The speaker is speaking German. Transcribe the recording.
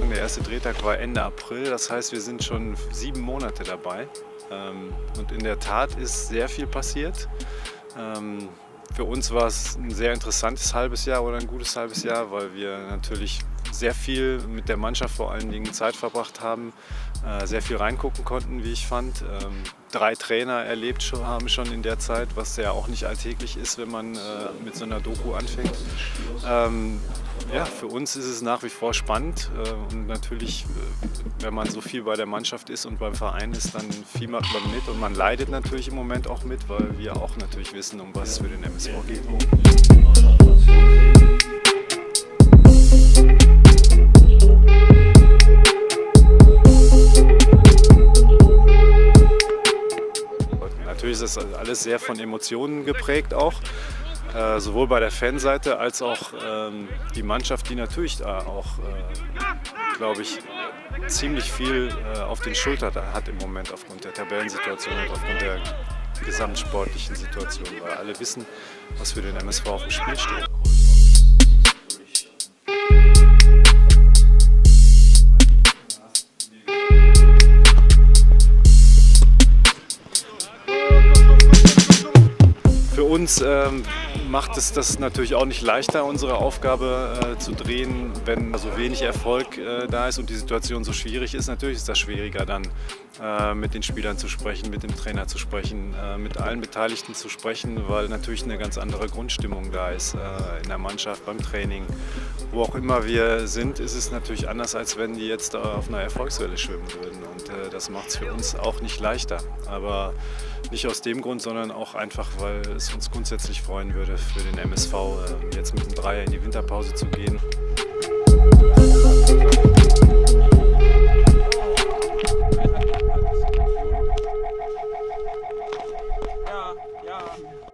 Der erste Drehtag war Ende April, das heißt, wir sind schon 7 Monate dabei. Und in der Tat ist sehr viel passiert. Für uns war es ein sehr interessantes halbes Jahr oder ein gutes halbes Jahr, weil wir natürlich sehr viel mit der Mannschaft vor allen Dingen Zeit verbracht haben, sehr viel reingucken konnten, wie ich fand. 3 Trainer erlebt haben schon in der Zeit, was ja auch nicht alltäglich ist, wenn man mit so einer Doku anfängt. Ja, für uns ist es nach wie vor spannend und natürlich, wenn man so viel bei der Mannschaft ist und beim Verein ist, dann viel macht man mit und man leidet natürlich im Moment auch mit, weil wir auch natürlich wissen, um was es für den MSV geht. Natürlich ist das alles sehr von Emotionen geprägt auch, sowohl bei der Fanseite als auch die Mannschaft, die natürlich auch, glaube ich, ziemlich viel auf den Schultern hat im Moment aufgrund der Tabellensituation und aufgrund der gesamtsportlichen Situation, weil alle wissen, was für den MSV auf dem Spiel steht. Uns macht es das natürlich auch nicht leichter, unsere Aufgabe zu drehen, wenn so wenig Erfolg da ist und die Situation so schwierig ist. Natürlich ist das schwieriger dann, mit den Spielern zu sprechen, mit dem Trainer zu sprechen, mit allen Beteiligten zu sprechen, weil natürlich eine ganz andere Grundstimmung da ist in der Mannschaft, beim Training. Wo auch immer wir sind, ist es natürlich anders, als wenn die jetzt auf einer Erfolgswelle schwimmen würden. Und das macht es für uns auch nicht leichter. Aber nicht aus dem Grund, sondern auch einfach, weil es uns grundsätzlich freuen würde, für den MSV jetzt mit dem Dreier in die Winterpause zu gehen. Ja, ja.